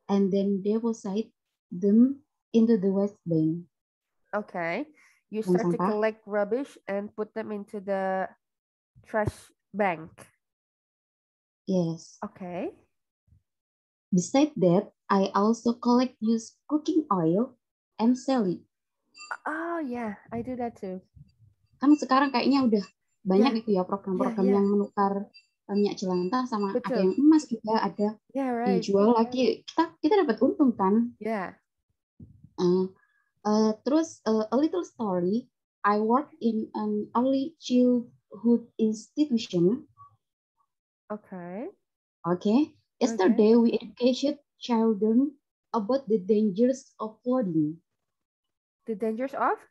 and then deposit them into the waste bin. Okay, you start to collect rubbish and put them into the trash bank. Yes. Okay. Besides that, I also collect used cooking oil and sell it. Oh yeah, I do that too. Kan sekarang kayaknya udah banyak itu ya program-program yang menukar minyak jelantah sama ada yang emas juga ada dijual lagi kita dapat untung kan? Yeah. Terus a little story. I work in an early childhood institution. Okay. Okay. Yesterday we educated children about the dangers of flooding. The dangers of?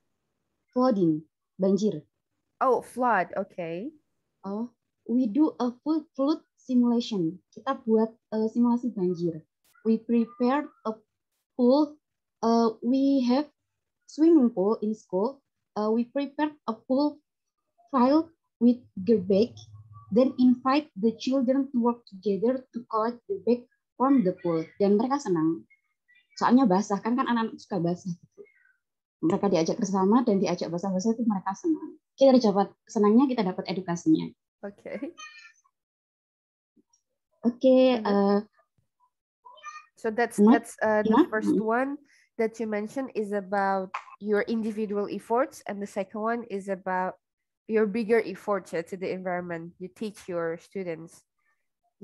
Flooding. Banjir. Oh, flood. Okay. Oh, we do a flood simulation. Kita buat simulasi banjir. We prepared a pool. We have swimming pool in school. We prepared a pool filled with garbage. Then invite the children to work together to collect the garbage from the pool. Dan mereka senang. Soalnya basah kan anak-anak suka basah. Mereka diajak bersama dan diajak bahasa-bahasa itu mereka senang. Kita dapat senangnya, kita dapat edukasinya. Oke. Okay. Oke. Okay, so that's the first one that you mentioned is about your individual efforts, and the second one is about your bigger efforts to the environment. You teach your students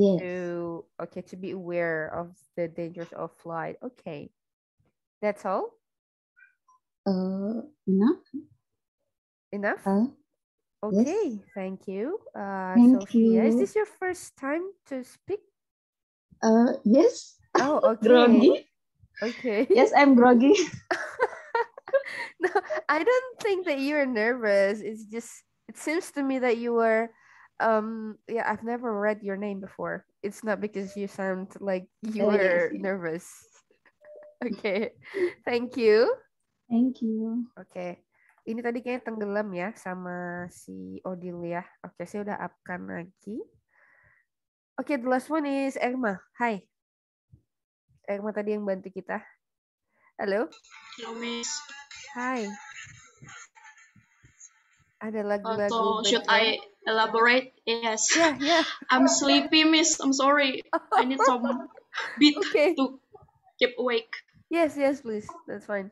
to be aware of the dangers of flood. Okay, that's all. Enough? Okay, yes. Thank you. Sophia, is this your first time to speak? Yes. Oh, okay. Groggy. Okay. Yes, I'm groggy. No, I don't think that you're nervous. It's just, it seems to me that you were, I've never read your name before. It's not because you sound like you were nervous. Okay, thank you. Thank you. Okay. Ini tadi kayaknya tenggelam ya sama si Odilia. Okay, saya udah upkan lagi. Okay, the last one is Erma. Hi. Erma tadi yang bantu kita. Halo. Hello, Miss. Hi. Ada lagu-lagu. So, should I elaborate? Yes. Yeah, yeah. I'm sleepy, Miss. I'm sorry. I need some beat to keep awake. Yes, yes, please. That's fine.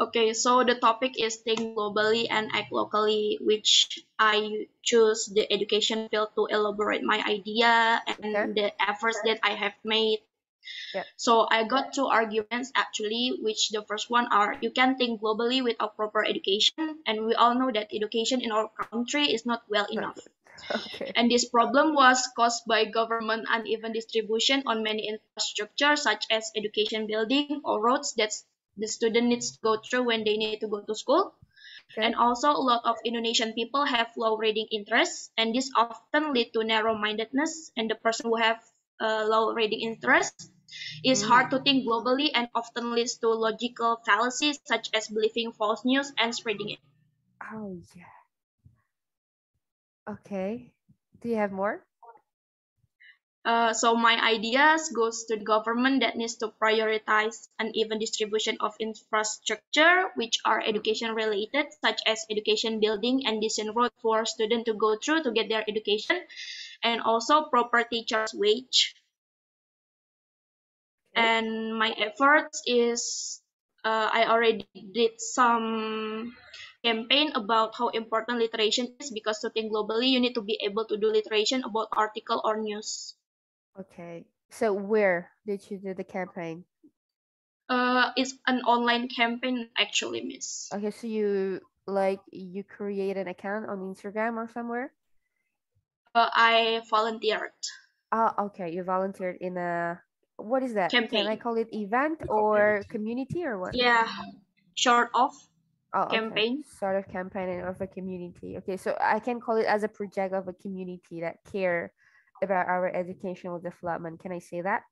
Okay, so the topic is Think Globally and Act Locally, which I choose the education field to elaborate my idea and the efforts that I have made Yep. So I got two arguments actually, which the first one are you can think globally without proper education, and we all know that education in our country is not well enough. Okay. And this problem was caused by government uneven distribution on many infrastructure such as education building or roads that the student needs to go through when they need to go to school. Okay. And also a lot of Indonesian people have low reading interests, and this often lead to narrow-mindedness, and the person who have low reading interest is hard to think globally and often leads to logical fallacies such as believing false news and spreading it. Oh, yeah. Okay. Do you have more? So my ideas goes to the government that needs to prioritize an even distribution of infrastructure, which are education related, such as education building and decent road for students to go through to get their education, and also proper teachers' wage. Okay. And my efforts is I already did some campaign about how important literation is, because to think globally, you need to be able to do literation about article or news. Okay, so where did you do the campaign? It's an online campaign actually, Miss. Okay, so you create an account on Instagram or somewhere? I volunteered. Oh, okay, you volunteered in a, what is that? Campaign. Can I call it event or community or what? Yeah, short of. Oh, campaign. Okay. Sort of campaign and of a community. Okay, so I can call it as a project of a community that care about our educational development. Can I say that?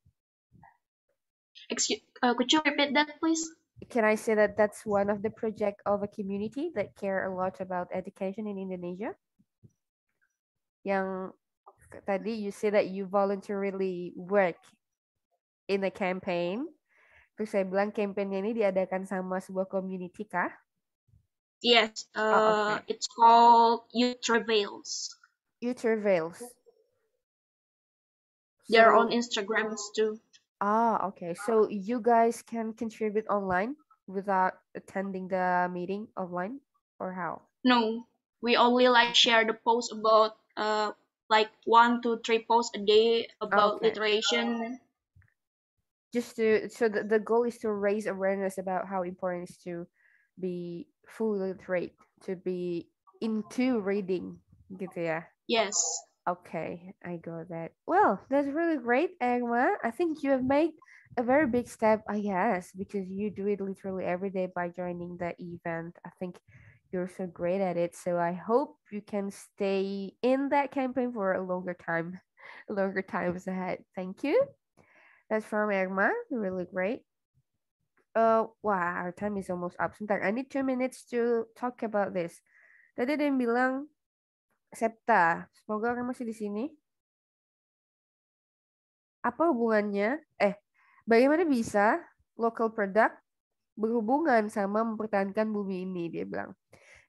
Excuse, could you repeat that, please? Can I say that that's one of the project of a community that care a lot about education in Indonesia? Yang tadi you say that you voluntarily work in a campaign. Terus saya bilang campaignnya ini diadakan sama sebuah community kah? Yes, oh, okay. It's called Youth Reveals. Youth Reveals. They're on Instagrams too. Ah, okay. So you guys can contribute online without attending the meeting offline, or how? No, we only share the post about 1 to 3 posts a day about literation. Just to the goal is to raise awareness about how important it is to be fully literate, to be into reading, gitu ya? Yes. Okay, I got that. Well, that's really great, Emma. I think you have made a very big step, I guess, because you do it literally every day by joining the event. I think you're so great at it. So I hope you can stay in that campaign for a longer times ahead. Thank you. That's from Emma. Really great. Wow, our time is almost up. Sebentar, I need 2 minutes to talk about this. Tadi ada yang bilang, Septa, semoga kamu masih di sini. Apa hubungannya? Bagaimana bisa local product berhubungan sama mempertahankan bumi ini? Dia bilang.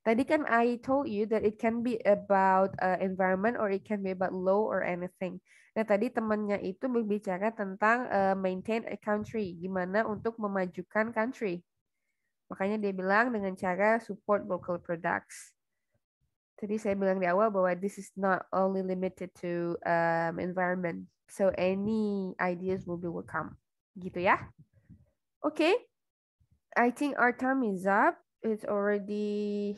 Tadi kan I told you that it can be about environment or it can be about law or anything. Nah, tadi temannya itu berbicara tentang maintain a country, gimana untuk memajukan country. Makanya dia bilang dengan cara support local products. Tadi saya bilang di awal bahwa this is not only limited to environment. So any ideas will be welcome. Gitu ya. Okay. I think our time is up. It's already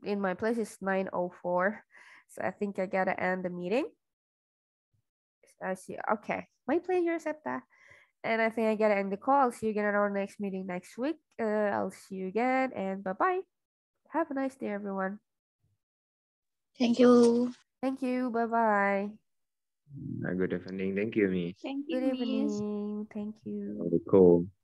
in my place. It's 9:04. So I think I gotta end the meeting. I see. Okay, my pleasure, Septa. And I think I gotta end the call. I'll see you again at our next meeting next week. I'll see you again, and bye-bye. Have a nice day, everyone. Thank you. Thank you. Bye-bye. Good evening. Thank you, Miss. Good evening. Thank you. Cool.